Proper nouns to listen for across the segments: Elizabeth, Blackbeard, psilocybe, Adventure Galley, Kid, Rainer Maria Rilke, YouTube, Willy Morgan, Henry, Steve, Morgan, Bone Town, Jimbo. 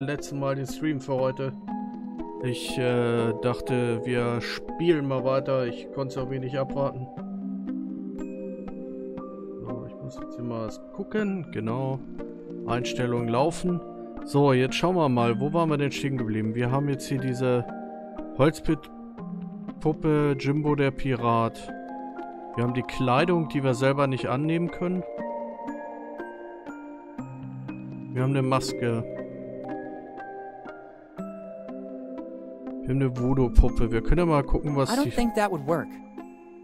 letzten Mal den Stream für heute. Ich dachte, wir spielen mal weiter. Ich konnte es auch wenig abwarten. So, ich muss jetzt hier mal gucken. Genau. Einstellungen laufen. So, jetzt schauen wir mal. Wo waren wir denn stehen geblieben? Wir haben jetzt hier diese Holzpuppe Jimbo der Pirat. Wir haben die Kleidung, die wir selber nicht annehmen können. Wir haben eine Maske. Wir haben eine Voodoo-Puppe. Wir können ja mal gucken, was die...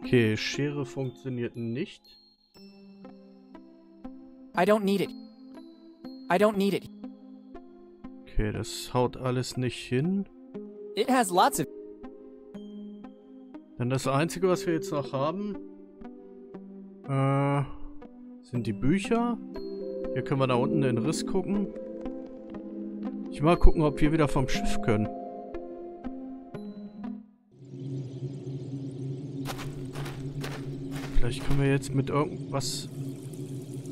Okay, Schere funktioniert nicht. I don't need it. Okay, das haut alles nicht hin. It has lots of... Dann das Einzige, was wir jetzt noch haben, sind die Bücher. Hier können wir da unten den Riss gucken. Ich will mal gucken, ob wir wieder vom Schiff können. Vielleicht können wir jetzt mit irgendwas,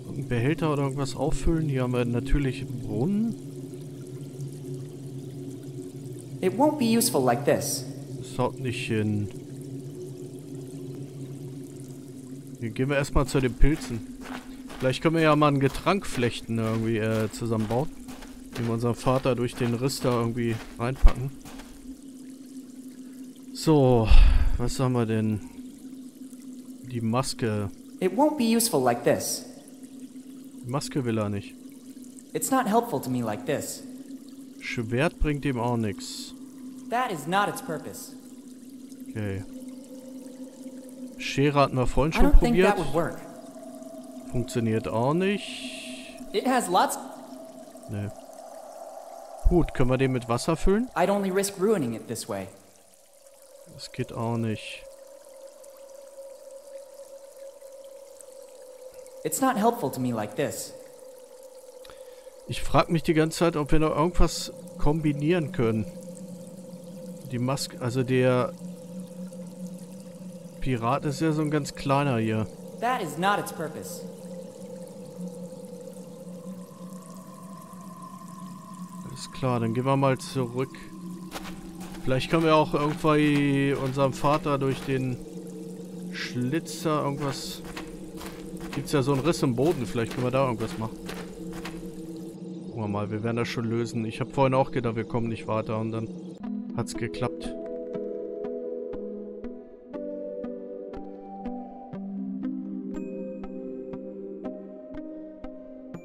irgendeinem Behälter oder irgendwas auffüllen. Hier haben wir natürlich einen Brunnen. It won't be useful like this. Das haut nicht hin. Hier gehen wir erstmal zu den Pilzen. Vielleicht können wir ja mal ein Getränk flechten irgendwie zusammenbauen. Den wir unseren Vater durch den Riss da irgendwie reinpacken. So, was haben wir denn? Die Maske. It won't be useful like this. Die Maske will er nicht. It's not helpful to me like this. Schwert bringt ihm auch nichts. That is not its purpose. Okay. Schere hatten wir vorhin schon probiert. Funktioniert auch nicht. It has lots. Nee. Gut, können wir den mit Wasser füllen? I'd only risk ruining it this way. Das geht auch nicht. It's not helpful to me like this. Ich frage mich die ganze Zeit, ob wir noch irgendwas kombinieren können. Die Maske, also der Pirat ist ja so ein ganz kleiner hier. That is not its purpose. Alles klar, dann gehen wir mal zurück. Vielleicht können wir auch irgendwie unserem Vater durch den Schlitzer irgendwas... Gibt es ja so einen Riss im Boden, vielleicht können wir da irgendwas machen. Gucken wir mal, wir werden das schon lösen. Ich habe vorhin auch gedacht, wir kommen nicht weiter und dann hat es geklappt.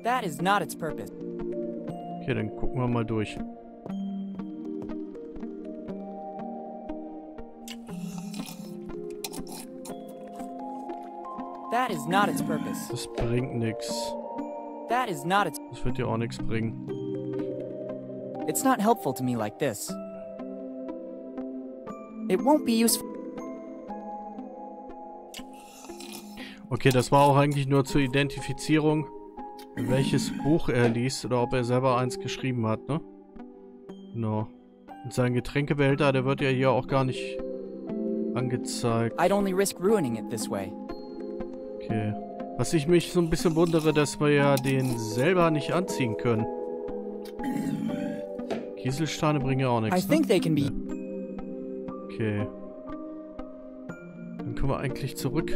That is not its purpose. Okay, dann gucken wir mal durch. That is not its purpose. Das bringt nichts. That is not its. Das wird dir auch nichts bringen. It's not helpful to me like this. It won't be useful. Okay, das war auch eigentlich nur zur Identifizierung, welches Buch er liest oder ob er selber eins geschrieben hat, ne? Genau. Und sein Getränkebehälter, der wird ja hier auch gar nicht angezeigt. I'd only risk ruining it this way. Okay. Was ich mich so ein bisschen wundere, dass wir ja den selber nicht anziehen können. Kieselsteine bringen ja auch nichts, ne? Okay. Dann können wir eigentlich zurück.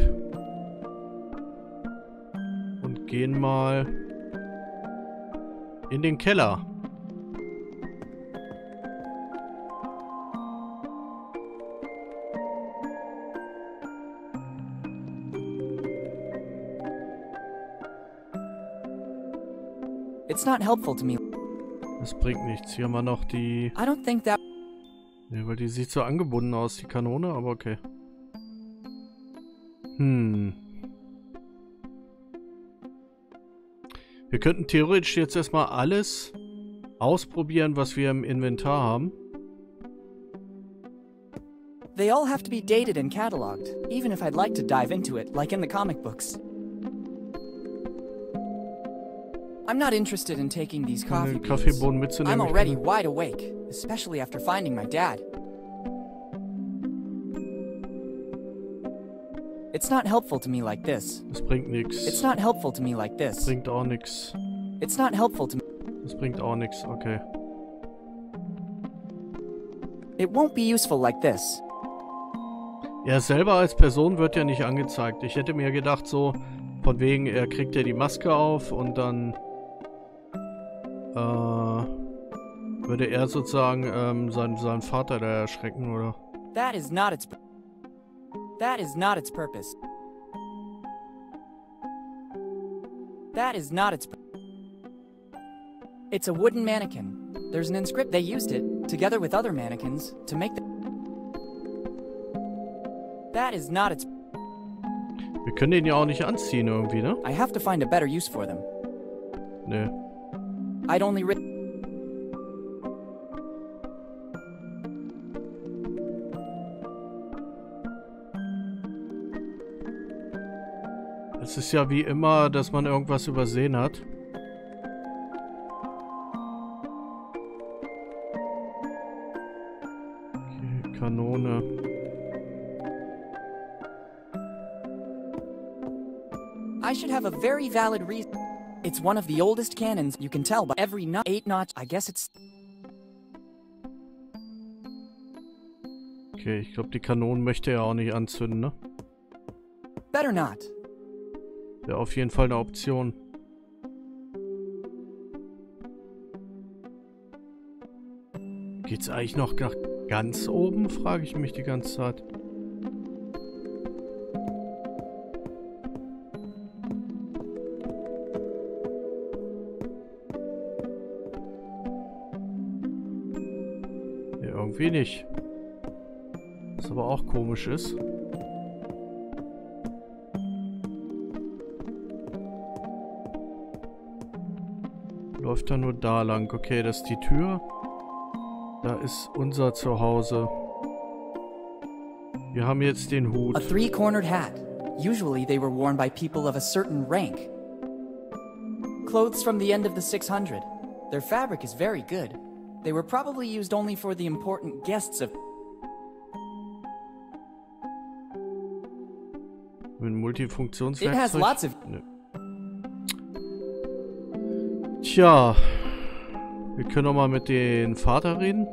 Und gehen mal... in den Keller. It's not helpful to me. Das bringt nichts. Hier haben wir noch die... Ne, weil die sieht so angebunden aus, die Kanone, aber okay. Hm. Wir könnten theoretisch jetzt erstmal alles ausprobieren, was wir im Inventar haben. They all have to be dated and cataloged, even if I'd like to dive into it, like in the comic books. I'm not interested in taking these coffee beans. I'm already wide awake, especially after finding my dad. It's not helpful to me like this. Das bringt nichts. It's not helpful to me like this. Bringt auch nichts. It's not helpful to me. Das bringt auch nichts. Okay. It won't be useful like this. Er selber als Person wird ja nicht angezeigt. Ich hätte mir gedacht, so von wegen, er kriegt ja die Maske auf und dann würde er sozusagen seinen Vater da erschrecken, oder? That is not its purpose. It's a wooden mannequin. There's an inscription. They used it, together with other mannequins, to make the... That is not its... Wir können den ja auch nicht anziehen irgendwie, ne? I have to find a better use for them. Nö. I'd only... Es ist ja wie immer, dass man irgendwas übersehen hat. Kanone. I should have a very valid reason. It's one of the oldest cannons. You can tell by every eight notch. I guess it's... Okay, ich glaube, die Kanonen möchte er auch nicht anzünden, ne? Better not. Wäre auf jeden Fall eine Option. Geht's eigentlich noch nach ganz oben, frage ich mich die ganze Zeit. Ja, irgendwie nicht. Was aber auch komisch ist. Läuft er nur da lang. Okay, das ist die Tür. Da ist unser Zuhause. Wir haben jetzt den Hut. A three-cornered hat. Usually they were worn by people of a certain rank. Clothes from the end of the 600. Their fabric is very good. They were probably used only for the important guests of... Ein Multifunktionswerkzeug. It has lots of... Nee. Tja... Wir können noch mal mit dem Vater reden.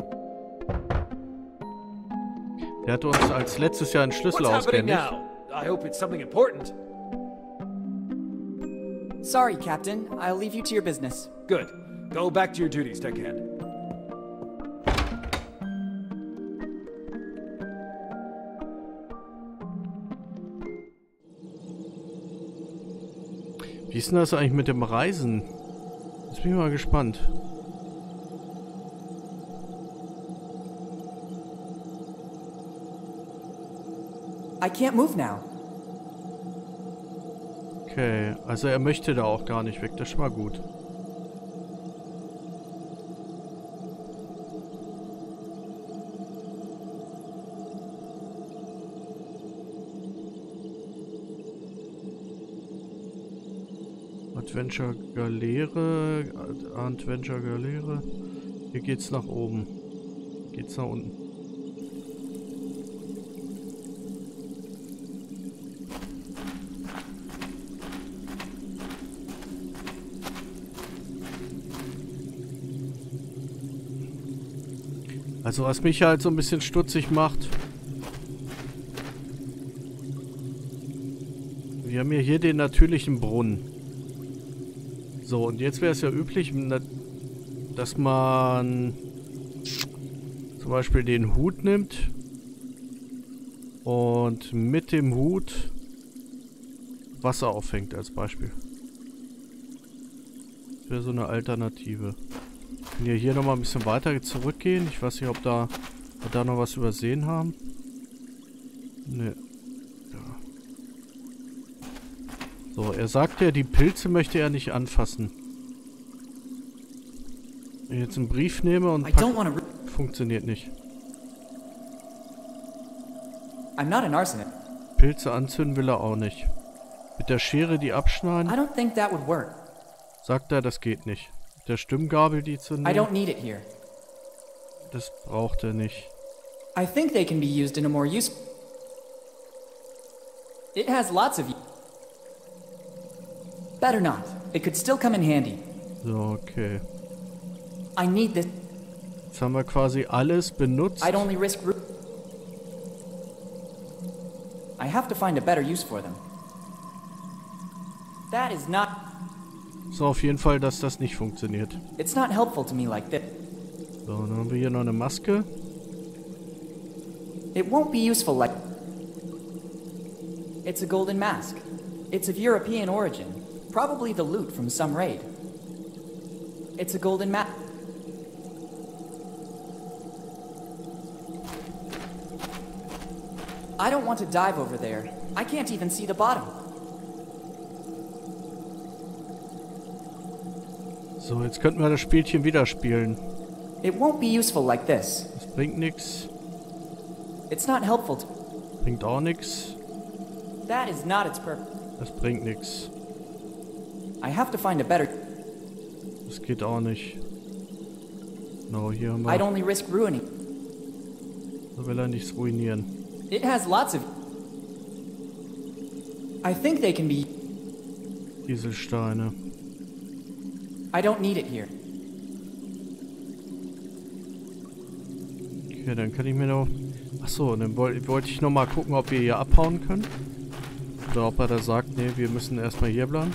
Der hatte uns als letztes Jahr einen Schlüssel ausgehändigt. Sorry, Captain. I'll leave you to your business. Good. Go back to your duties, deckhand. Wie ist denn das eigentlich mit dem Reisen? Jetzt bin ich mal gespannt. I can't move now. Okay, also er möchte da auch gar nicht weg, das ist schon mal gut. Adventure Galley. Hier geht's nach oben. Hier geht's nach unten. Also was mich halt so ein bisschen stutzig macht. Wir haben hier den natürlichen Brunnen. So, und jetzt wäre es ja üblich, dass man zum Beispiel den Hut nimmt und mit dem Hut Wasser auffängt als Beispiel. Das wäre so eine Alternative. Wenn wir hier nochmal ein bisschen weiter zurückgehen. Ich weiß nicht, ob wir da noch was übersehen haben. Ne. Ja. So, er sagt ja, die Pilze möchte er nicht anfassen. Wenn ich jetzt einen Brief nehme und pack, funktioniert nicht. Pilze anzünden will er auch nicht. Mit der Schere die abschneiden. Sagt er, das geht nicht. Der Stimmgabel, die zu nehmen. Das braucht er nicht. So, okay. Jetzt haben wir quasi alles benutzt. I'd only risk I have to find a better use for them. That is not. So, auf jeden Fall, dass das nicht funktioniert. It's not helpful to me like this. So, dann haben wir hier noch eine Maske. It won't be useful like. It's a golden mask. It's of European origin, probably the loot from some raid. It's a golden mask. I don't want to dive over there. I can't even see the bottom. So, jetzt könnten wir das Spielchen wieder spielen. It won't be useful like this. Das bringt nichts. It's not helpful. Bringt auch nichts. That is not its purpose. Das bringt nichts. I have to find a better. Das geht auch nicht. No, hier haben wir. I'd only risk ruining. Da will er nichts ruinieren. It has lots of. I think they can be. Kieselsteine. I don't need it here. Okay, dann kann ich mir noch. Achso, dann wollte ich noch mal gucken, ob wir hier abhauen können. Oder ob er da sagt, nee, wir müssen erstmal hier bleiben.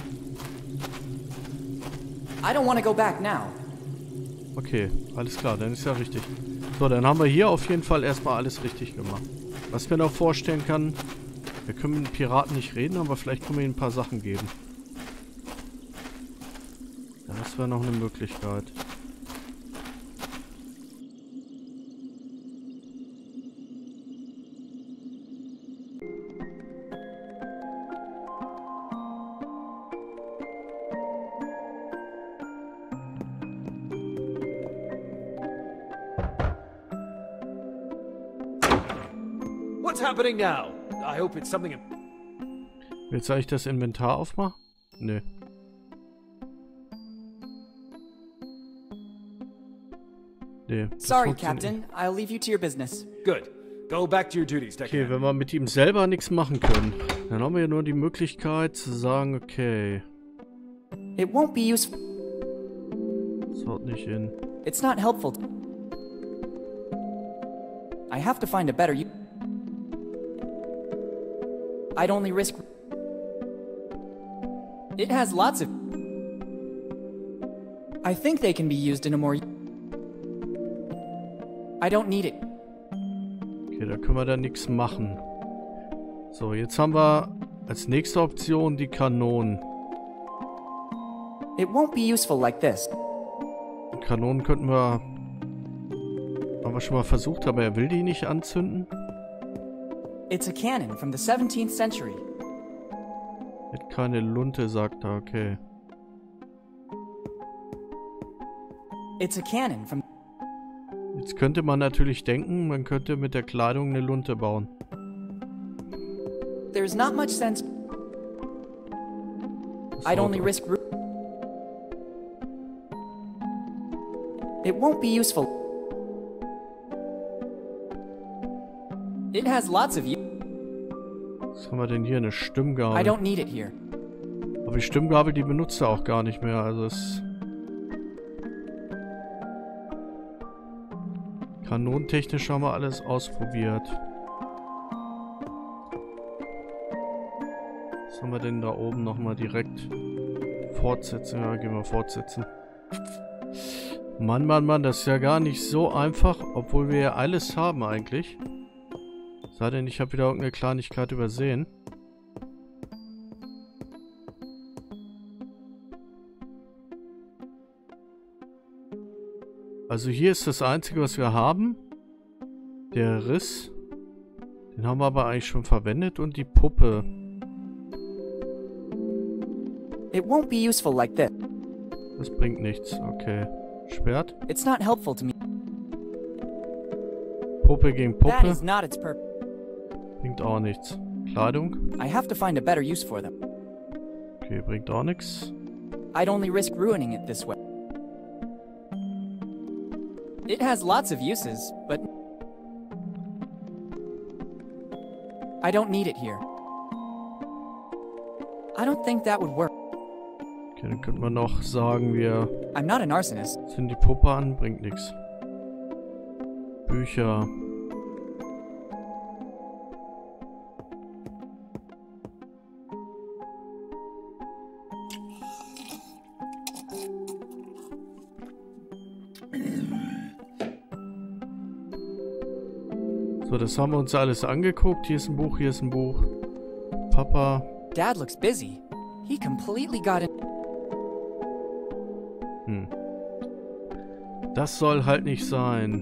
I don't want to go back now. Okay, alles klar, dann ist ja richtig. So, dann haben wir hier auf jeden Fall erstmal alles richtig gemacht. Was ich mir noch vorstellen kann, wir können mit den Piraten nicht reden, aber vielleicht können wir ihnen ein paar Sachen geben. Das wäre noch eine Möglichkeit. Jetzt soll ich das Inventar aufmachen? Nö. Nee, sorry, Captain. I'll leave you to your business. Good. Go back to your duties, Deckard. Okay, wenn wir mit ihm selber nichts machen können, dann haben wir ja nur die Möglichkeit zu sagen, okay. It won't be useful. Das haut nicht hin. It's not helpful. I have to find a better use. I'd only risk. It has lots of. I think they can be used in a more. I don't need it. Okay, da können wir dann nichts machen. So, jetzt haben wir als nächste Option die Kanonen. It won't be useful like this. Kanonen könnten wir. Haben wir schon mal versucht, aber er will die nicht anzünden. It's a cannon from the 17th century. Hat keine Lunte, sagt er, okay. It's a cannon from. Jetzt könnte man natürlich denken, man könnte mit der Kleidung eine Lunte bauen. There's not much sense. I'd only risk. It won't be useful. It has lots of. Was haben wir denn hier? Eine Stimmgabel. I don't need it here. Aber die Stimmgabel, die benutzt er auch gar nicht mehr. Also es. Kanonentechnisch haben wir alles ausprobiert. Was haben wir denn da oben nochmal direkt? Fortsetzen. Ja, gehen wir fortsetzen. Mann, Mann, Mann, das ist ja gar nicht so einfach, obwohl wir ja alles haben eigentlich. Sei denn, ich habe wieder irgendeine Kleinigkeit übersehen. Also hier ist das Einzige, was wir haben. Der Riss. Den haben wir aber eigentlich schon verwendet. Und die Puppe. It won't be useful like that. Das bringt nichts. Okay. Schwert. It's not helpful to me. Puppe gegen Puppe. That is not its purpose. Bringt auch nichts. Kleidung. I have to find a better use for them. Okay, bringt auch nichts. I'd only risk ruining it this way. It has lots of uses, but I don't need it here. I don't think that would work. Okay, dann könnten wir noch sagen, wir I'm not an arsonist. Sind die Puppe an, bringt nichts. Bücher. So, das haben wir uns alles angeguckt. Hier ist ein Buch, hier ist ein Buch. Papa. Dad looks busy. He completely got it. Das soll halt nicht sein.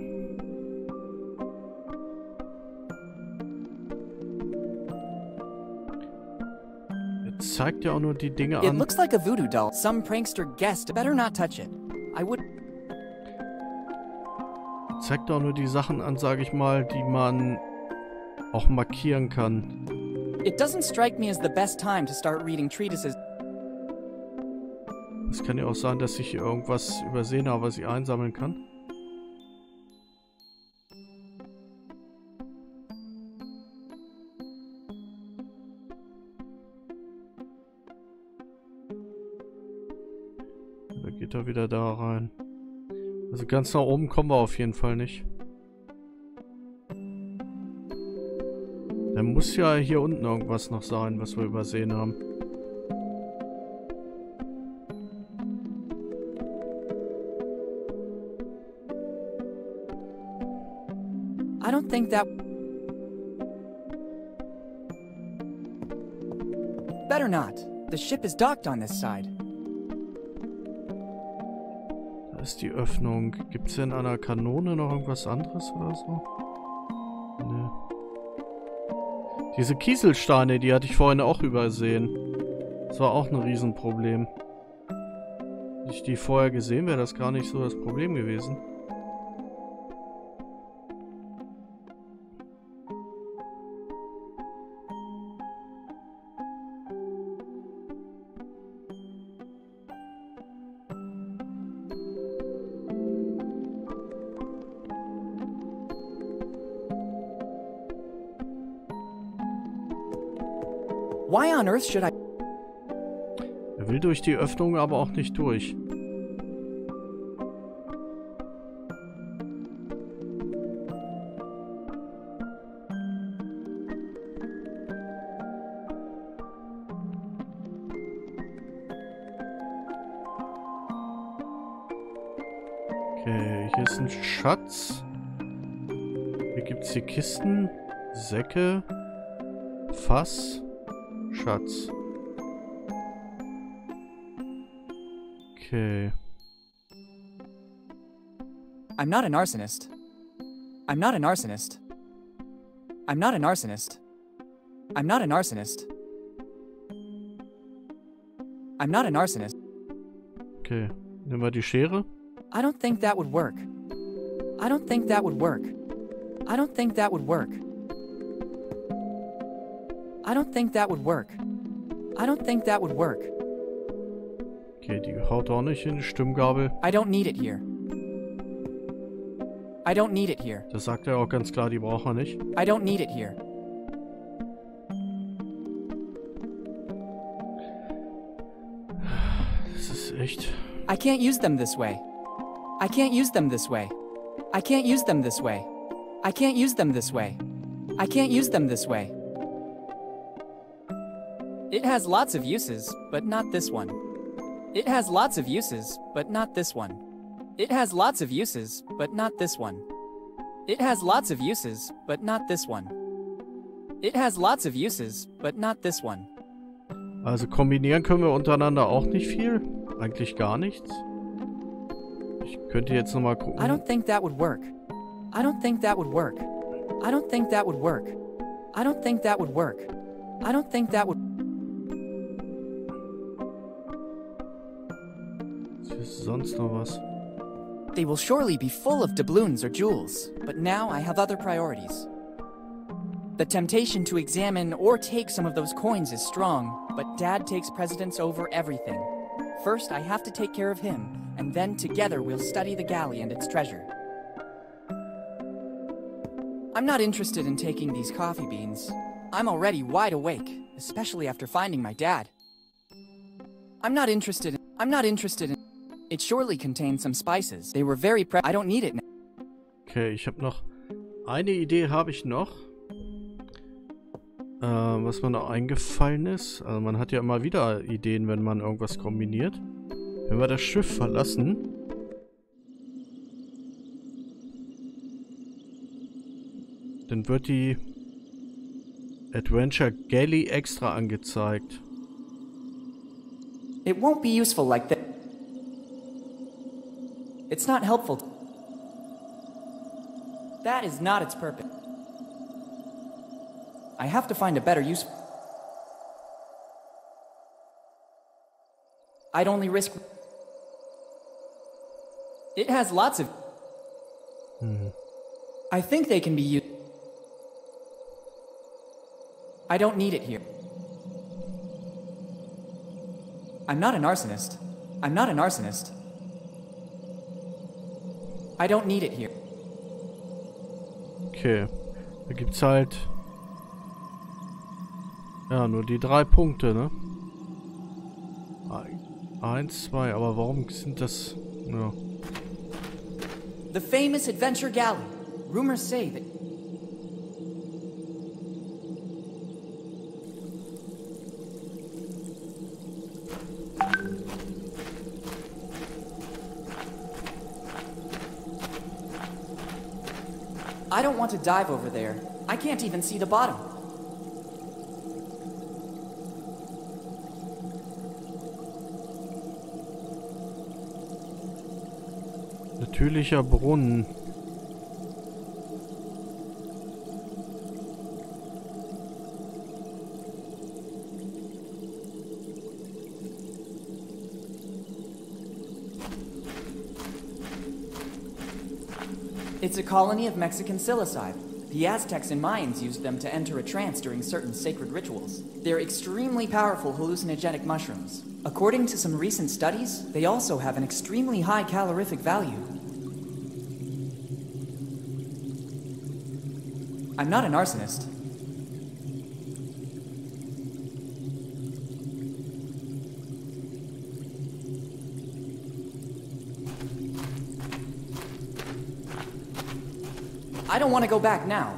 Jetzt zeigt ja auch nur die Dinge an. It looks like a voodoo doll. Some prankster guessed. Better not touch it. I would. Zeigt auch nur die Sachen an, sage ich mal, die man auch markieren kann. It doesn't strike me as the best time to start reading treatises. Es kann ja auch sein, dass ich hier irgendwas übersehen habe, was ich einsammeln kann. Da geht er wieder da rein. Also ganz nach oben kommen wir auf jeden Fall nicht. Da muss ja hier unten irgendwas noch sein, was wir übersehen haben. I don't think that... Better not. The ship is docked on this side. Da ist die Öffnung. Gibt's denn an der Kanone noch irgendwas anderes oder so? Ne. Diese Kieselsteine, die hatte ich vorhin auch übersehen. Das war auch ein Riesenproblem. Hätte ich die vorher gesehen, wäre das gar nicht so das Problem gewesen. Why on earth should I? Er will durch die Öffnung, aber auch nicht durch. Okay, hier ist ein Schatz. Hier gibt es die Kisten, Säcke, Fass. Schatz. Okay. I'm not an arsonist. I'm not an arsonist. I'm not an arsonist. I'm not an arsonist. I'm not an arsonist. Okay, nehmen wir die Schere. I don't think that would work. I don't think that would work. I don't think that would work. I don't think that would work. I don't think that would work. Okay, die haut auch nicht in die Stimmgabel. I don't need it here. I don't need it here. Das sagt er auch ganz klar, die braucht er nicht. I don't need it here. Das ist echt. I can't use them this way. I can't use them this way. I can't use them this way. I can't use them this way. I can't use them this way. It has lots of uses, but not this one. It has lots of uses, but not this one. It has lots of uses, but not this one. It has lots of uses, but not this one. It has lots of uses, but not this one. Also kombinieren können wir untereinander auch nicht viel, eigentlich gar nichts. Ich könnte jetzt noch mal gucken. I don't think that would work. I don't think that would work. I don't think that would work. I don't think that would work. I don't think that would. Ist sonst noch was? They will surely be full of doubloons or jewels, but now I have other priorities. The temptation to examine or take some of those coins is strong, but Dad takes precedence over everything. First I have to take care of him, and then together we'll study the galley and its treasure. I'm not interested in taking these coffee beans. I'm already wide awake, especially after finding my dad. I'm not interested in It surely contains some spices. They were very I don't need it now. Okay, ich habe noch Eine Idee habe ich noch. Was mir noch eingefallen ist. Also man hat ja immer wieder Ideen, wenn man irgendwas kombiniert. Wenn wir das Schiff verlassen... Dann wird die Adventure Galley extra angezeigt. It won't be useful like that. It's not helpful. That is not its purpose. I have to find a better use. I'd only risk. It has lots of. I think they can be used. I don't need it here. I'm not an arsonist. I'm not an arsonist. I don't need it here. Okay. Da gibt's halt... Ja, nur die 3 Punkte, ne? 1, 2, aber warum sind das... Ja. The famous Adventure Galley. Rumors say that... I don't want to dive over there. I can't even see the bottom. Natürlicher Brunnen. It's a colony of Mexican psilocybe. The Aztecs and Mayans used them to enter a trance during certain sacred rituals. They're extremely powerful hallucinogenic mushrooms. According to some recent studies, they also have an extremely high calorific value. I'm not an arsonist. I don't want to go back now.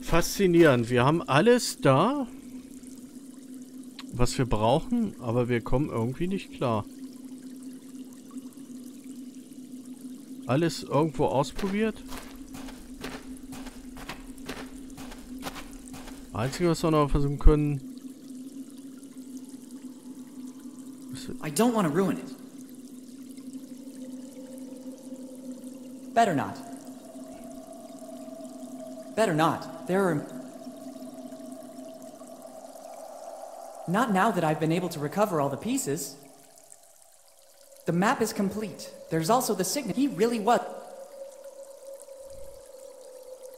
Faszinierend. Wir haben alles da, was wir brauchen, aber wir kommen irgendwie nicht klar. Alles irgendwo ausprobiert. Einzige, was wir noch versuchen können... I don't want to ruin it. Better not. Better not. There are... Not now that I've been able to recover all the pieces. The map is complete. There's also the signet. He really was...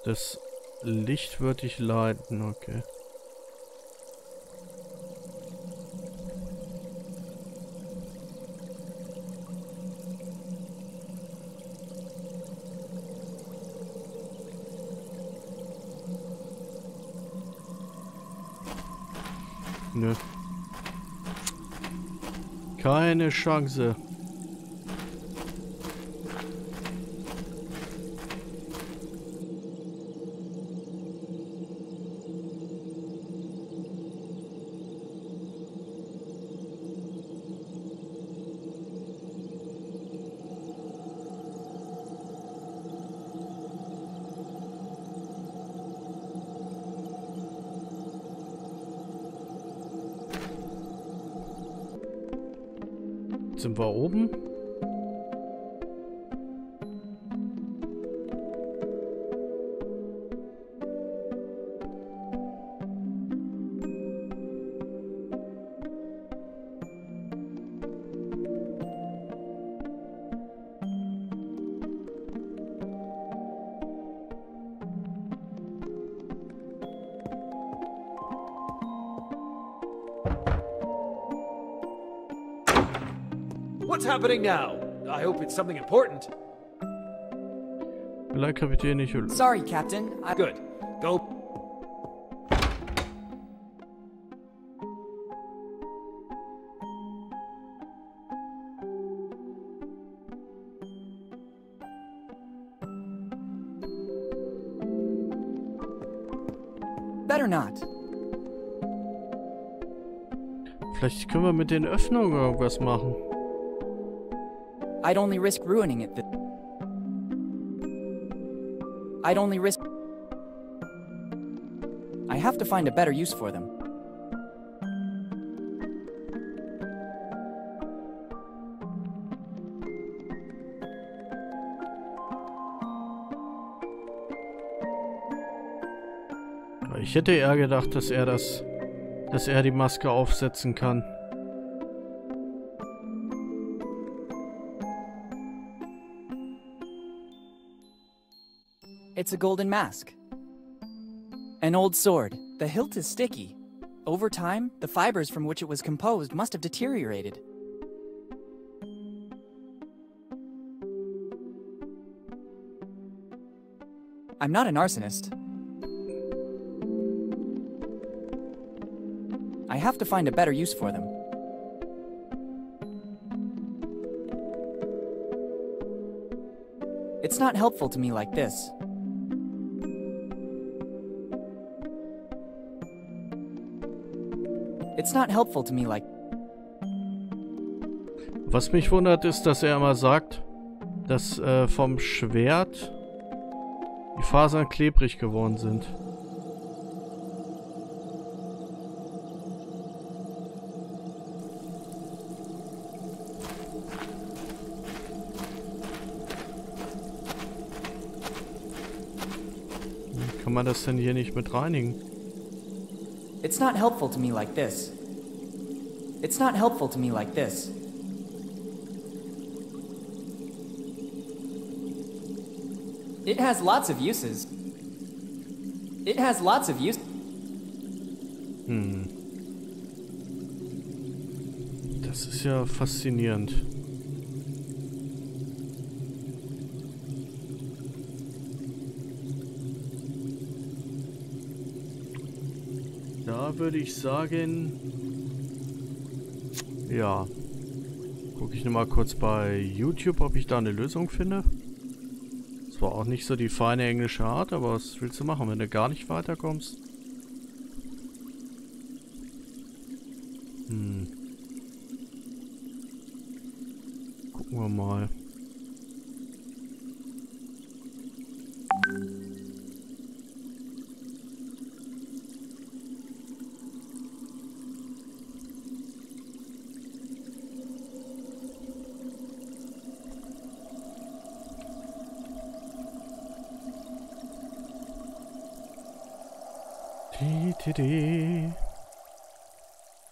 Das Licht wird dich leiten, okay. Nö. Keine Chance. Sind wir oben? What's happening now? I hope it's something important. Sorry, Captain. I... Good. Go. or not? Vielleicht können wir mit den Öffnungen irgendwas machen. I'd only risk ruining it. I have to find a better use for them. Ich hätte eher gedacht, dass er die Maske aufsetzen kann. It's a golden mask. An old sword. The hilt is sticky. Over time, the fibers from which it was composed must have deteriorated. I'm not an arsonist. I have to find a better use for them. It's not helpful to me like this. Was mich wundert, ist, dass er immer sagt, dass vom Schwert die Fasern klebrig geworden sind. Kann man das denn hier nicht mit reinigen? It's not helpful to me like this. It's not helpful to me like this. It has lots of uses. It has lots of uses. Hm. Das ist ja faszinierend. Da würde ich sagen, ja, gucke ich nochmal kurz bei YouTube, ob ich da eine Lösung finde. Das war auch nicht so die feine englische Art, aber was willst du machen, wenn du gar nicht weiterkommst? Hm. Gucken wir mal.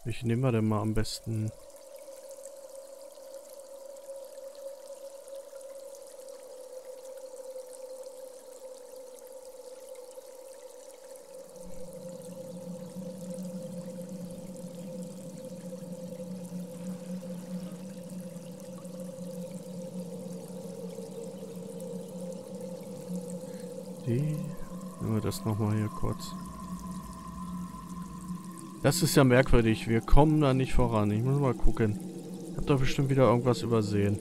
Ich nehme mal denn mal am besten. Nehmen wir das nochmal hier kurz. Das ist ja merkwürdig. Wir kommen da nicht voran. Ich muss mal gucken. Ich habe da bestimmt wieder irgendwas übersehen.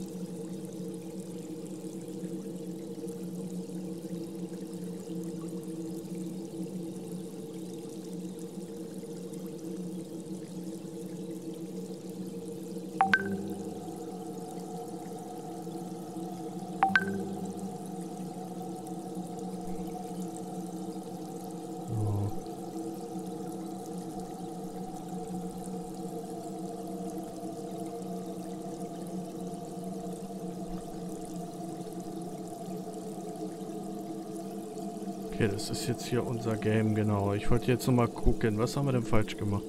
Okay, das ist jetzt hier unser Game, genau. Ich wollte jetzt nochmal gucken, was haben wir denn falsch gemacht?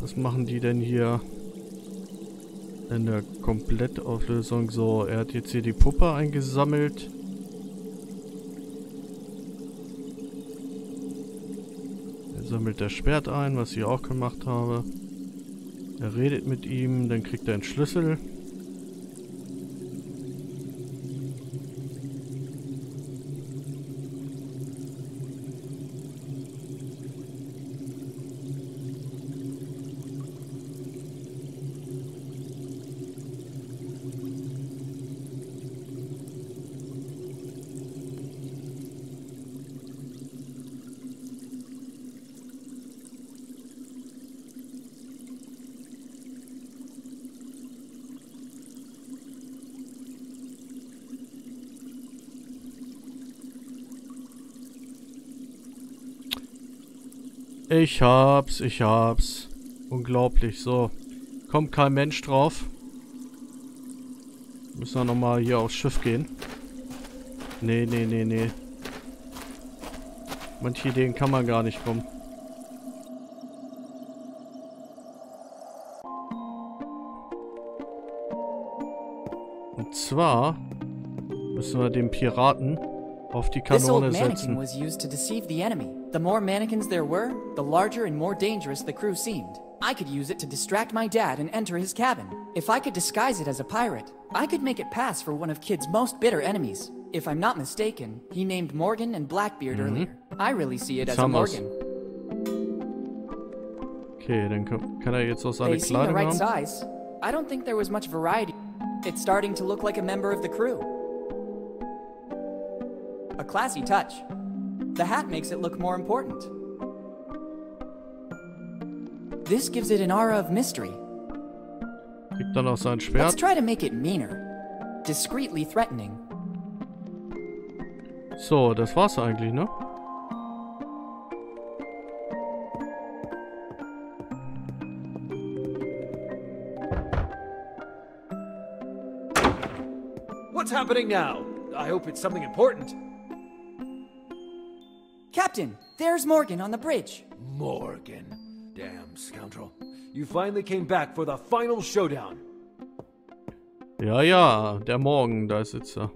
Was machen die denn hier in der Komplettauflösung? So, er hat jetzt hier die Puppe eingesammelt. Er sammelt das Schwert ein, was ich auch gemacht habe. Er redet mit ihm, dann kriegt er einen Schlüssel. Ich hab's, ich hab's. Unglaublich, so. Kommt kein Mensch drauf. Müssen wir nochmal hier aufs Schiff gehen. Nee, nee, nee, nee. Manche Ideen kann man gar nicht kommen. Und zwar müssen wir den Piraten auf die Kanone setzen. The more mannequins there were, the larger and more dangerous the crew seemed. I could use it to distract my dad and enter his cabin. If I could disguise it as a pirate, I could make it pass for one of Kid's most bitter enemies. If I'm not mistaken, he named Morgan and Blackbeard earlier. I really see it as a Morgan. Okay, dann kann jetzt auch seine Kleidung haben. They seem the right size. I don't think there was much variety. It's starting to look like a member of the crew. A classy touch. The hat makes it look more important. This gives it an aura of mystery. Kriegt dann auch sein Schwert. Let's try to make it meaner. Discreetly threatening. So, das war's eigentlich, ne? What's happening now? I hope it's something important. Captain, there's Morgan on the bridge. Morgan? Damn scoundrel. You finally came back for the final showdown. Ja, ja, der Morgan, da sitzt er.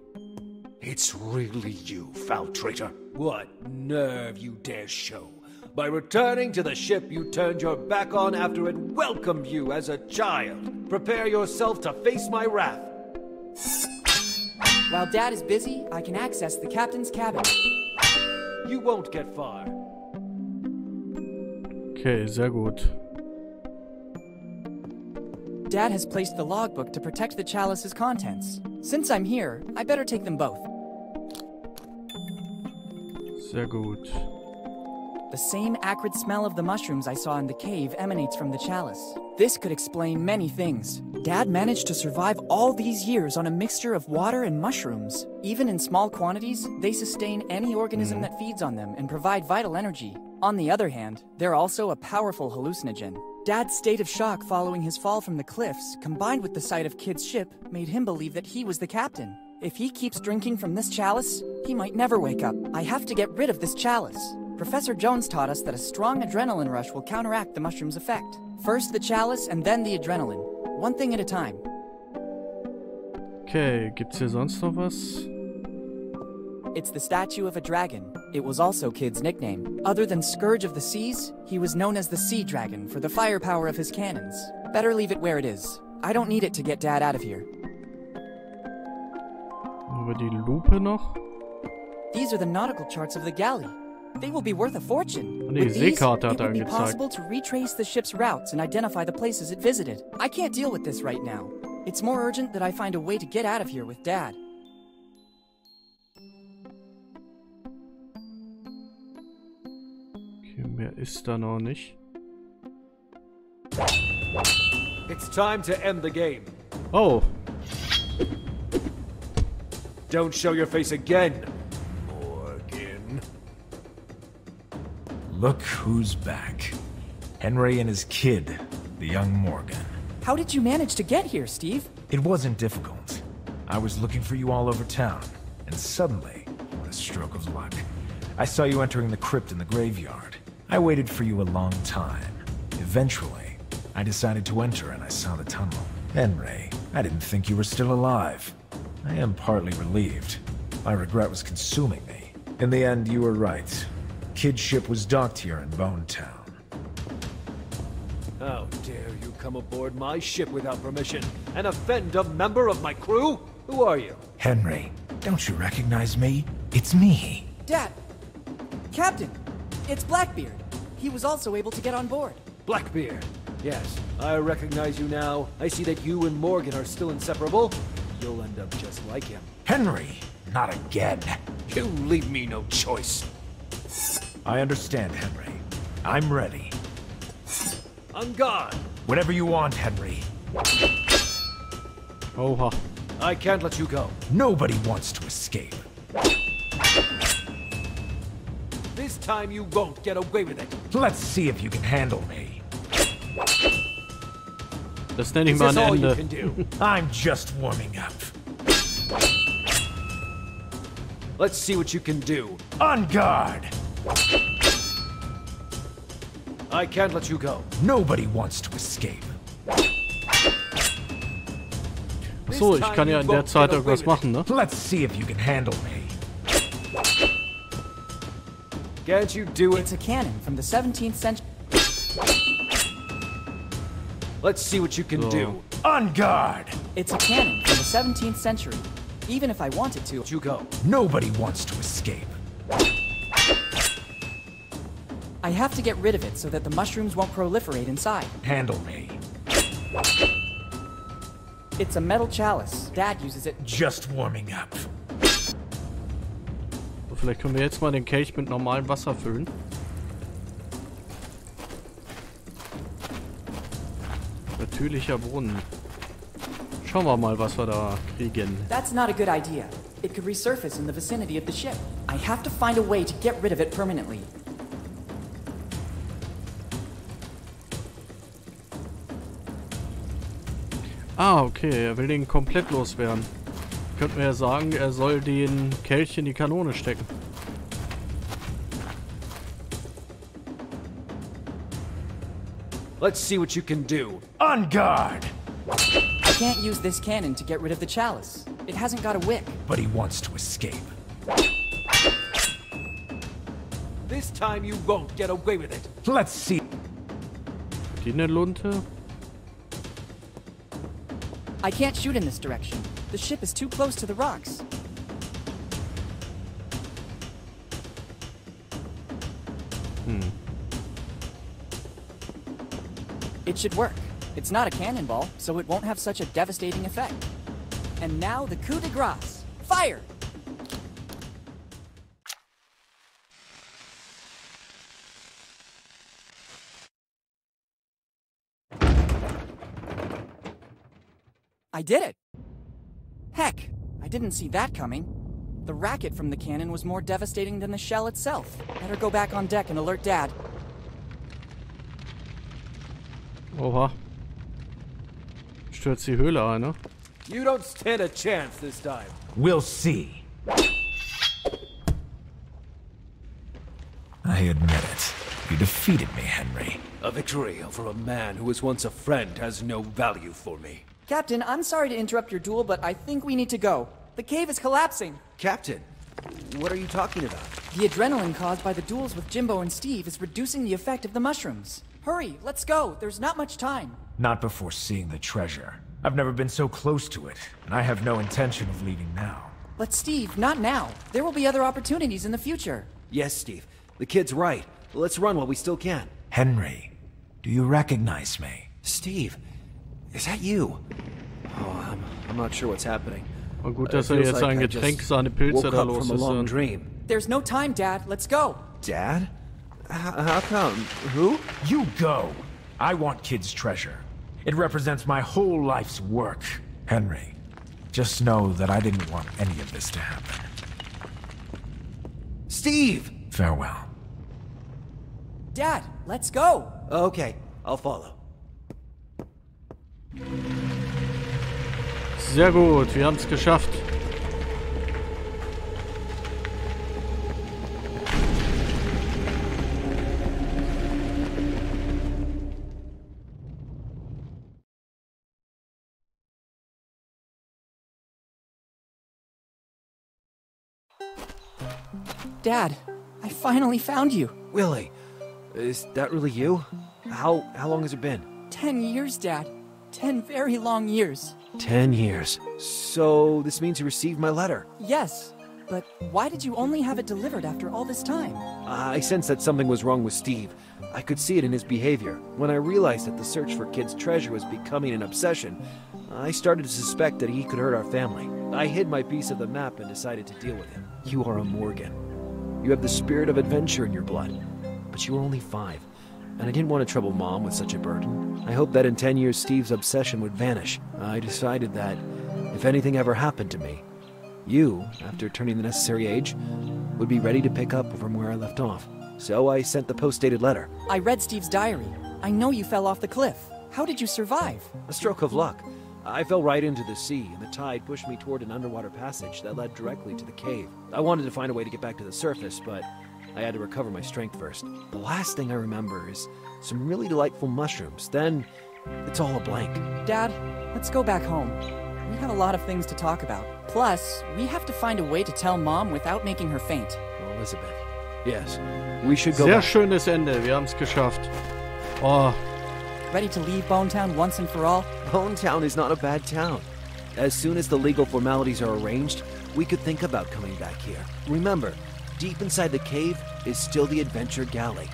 It's really you, foul traitor. What nerve you dare show. By returning to the ship you turned your back on after it welcomed you as a child. Prepare yourself to face my wrath. While Dad is busy, I can access the captain's cabin. You won't get far. Okay, sehr gut. Dad has placed the logbook to protect the chalice's contents. Since I'm here, I better take them both. Sehr gut. The same acrid smell of the mushrooms I saw in the cave emanates from the chalice. This could explain many things. Dad managed to survive all these years on a mixture of water and mushrooms. Even in small quantities, they sustain any organism that feeds on them and provide vital energy. On the other hand, they're also a powerful hallucinogen. Dad's state of shock following his fall from the cliffs, combined with the sight of Kid's ship, made him believe that he was the captain. If he keeps drinking from this chalice, he might never wake up. I have to get rid of this chalice. Professor Jones taught us that a strong adrenaline rush will counteract the mushroom's effect. First the chalice and then the adrenaline. One thing at a time. Okay, gibt's hier sonst noch was? It's the statue of a dragon. It was also Kid's nickname. Other than Scourge of the Seas, he was known as the Sea Dragon for the firepower of his cannons. Better leave it where it is. I don't need it to get Dad out of here. Über die Lupe noch? These are the nautical charts of the galley. They will be worth a fortune. With these, it will be possible to retrace the ship's routes and identify the places it visited. I can't deal with this right now. It's more urgent that I find a way to get out of here with Dad. Okay, mehr ist da noch nicht. It's time to end the game. Oh. Don't show your face again. Look who's back. Henry and his kid, the young Morgan. How did you manage to get here, Steve? It wasn't difficult. I was looking for you all over town, and suddenly, what a stroke of luck. I saw you entering the crypt in the graveyard. I waited for you a long time. Eventually, I decided to enter and I saw the tunnel. Henry, I didn't think you were still alive. I am partly relieved. My regret was consuming me. In the end, you were right. Kid's ship was docked here in Bone Town. How dare you come aboard my ship without permission and offend a member of my crew? Who are you? Henry, don't you recognize me? It's me. Dad! Captain! It's Blackbeard! He was also able to get on board. Blackbeard! Yes, I recognize you now. I see that you and Morgan are still inseparable. You'll end up just like him. Henry! Not again. You leave me no choice. I understand, Henry. I'm ready. I'm gone. Whatever you want, Henry. Oh, huh. I can't let you go. Nobody wants to escape. This time you won't get away with it. Let's see if you can handle me. Das nenne ich mal ein Ende. I'm just warming up. Let's see what you can do. On guard. I can't let you go. Nobody wants to escape. So, ich kann ja in der Zeit irgendwas machen, ne? Let's see if you can handle me. Can't you do it? It's a cannon from the 17th century. Let's see what you can do. On guard. It's a cannon from the 17th century. Even if I wanted to, you go. Nobody wants to escape. I have to get rid of it so that the mushrooms won't proliferate inside. Handle me. It's a metal chalice. Dad uses it. Just warming up. So, vielleicht können wir jetzt mal den Kelch mit normalem Wasser füllen. Natürlicher Brunnen. Schauen wir mal, was wir da kriegen. That's not a good idea. It could resurface in the vicinity of the ship. I have to find a way to get rid of it permanently. Ah, okay, er will den komplett loswerden. Könnten wir ja sagen, er soll den Kelch in die Kanone stecken. Let's see what you can do. On guard! I can't use this cannon to get rid of the chalice. It hasn't got a wick. But he wants to escape. This time you won't get away with it. Let's see. Die ne Lunte? I can't shoot in this direction. The ship is too close to the rocks. It should work. It's not a cannonball, so it won't have such a devastating effect. And now the coup de grace. Fire! I did it! Heck, I didn't see that coming. The racket from the cannon was more devastating than the shell itself. Better go back on deck and alert Dad. Oha. Stürzt die Höhle ein, ne? You don't stand a chance this time. We'll see. I admit it. You defeated me, Henry. A victory over a man who was once a friend has no value for me. Captain, I'm sorry to interrupt your duel, but I think we need to go. The cave is collapsing. Captain, what are you talking about? The adrenaline caused by the duels with Jimbo and Steve is reducing the effect of the mushrooms. Hurry, let's go. There's not much time. Not before seeing the treasure. I've never been so close to it, and I have no intention of leaving now. But Steve, not now. There will be other opportunities in the future. Yes, Steve. The kid's right. Let's run while we still can. Henry, do you recognize me? Steve. Is that you? Oh, I'm not sure what's happening. Oh, gut, dass jetzt sein Getränk, seine Pilze da los ist. There's no time, Dad. Let's go. Dad? How come? Who? You go. I want Kid's treasure. It represents my whole life's work. Henry, just know that I didn't want any of this to happen. Steve! Farewell. Dad, let's go. Okay, I'll follow. Sehr gut, wir haben es geschafft. Dad, I finally found you. Willy, is that really you? How long has it been? 10 years, Dad. 10 very long years. 10 years. So this means you received my letter? Yes, but why did you only have it delivered after all this time? I sensed that something was wrong with Steve. I could see it in his behavior. When I realized that the search for Kid's treasure was becoming an obsession, I started to suspect that he could hurt our family. I hid my piece of the map and decided to deal with him. You are a Morgan. You have the spirit of adventure in your blood, but you were only 5. And I didn't want to trouble Mom with such a burden. I hoped that in 10 years Steve's obsession would vanish. I decided that if anything ever happened to me, you, after turning the necessary age, would be ready to pick up from where I left off. so I sent the post-dated letter. I read Steve's diary. I know you fell off the cliff. How did you survive? A stroke of luck. I fell right into the sea, and the tide pushed me toward an underwater passage that led directly to the cave. I wanted to find a way to get back to the surface, but I had to recover my strength first. The last thing I remember is some really delightful mushrooms. Then, it's all a blank. Dad, let's go back home. We have a lot of things to talk about. Plus, we have to find a way to tell Mom without making her faint. Elizabeth, yes, we should go. Sehr schönes Ende. Wir haben es geschafft. Oh. Ready to leave Bone Town once and for all? Bone Town is not a bad town. As soon as the legal formalities are arranged, we could think about coming back here. Remember, deep inside the cave is still the Adventure Galley.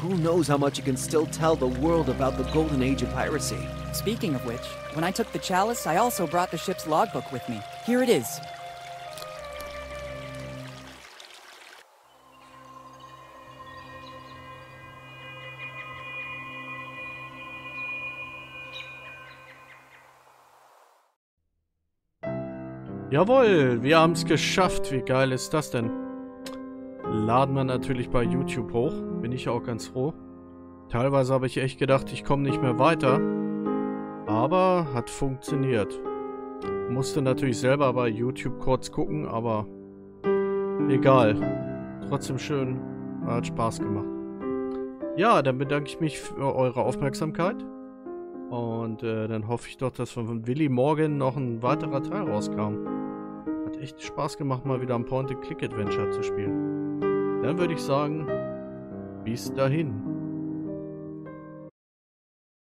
Who knows how much it can still tell the world about the golden age of piracy. Speaking of which, when I took the chalice, I also brought the ship's logbook with me. Here it is. Jawohl, wir haben es geschafft. Wie geil ist das denn? Laden wir natürlich bei YouTube hoch. Bin ich auch ganz froh. Teilweise habe ich echt gedacht, ich komme nicht mehr weiter. Aber hat funktioniert. Musste natürlich selber bei YouTube kurz gucken, aber egal. Trotzdem schön. Hat Spaß gemacht. Ja, dann bedanke ich mich für eure Aufmerksamkeit. Und dann hoffe ich doch, dass von Willy Morgan noch ein weiterer Teil rauskam. Hat echt Spaß gemacht, mal wieder ein Point-and-Click-Adventure zu spielen. Dann würde ich sagen, bis dahin.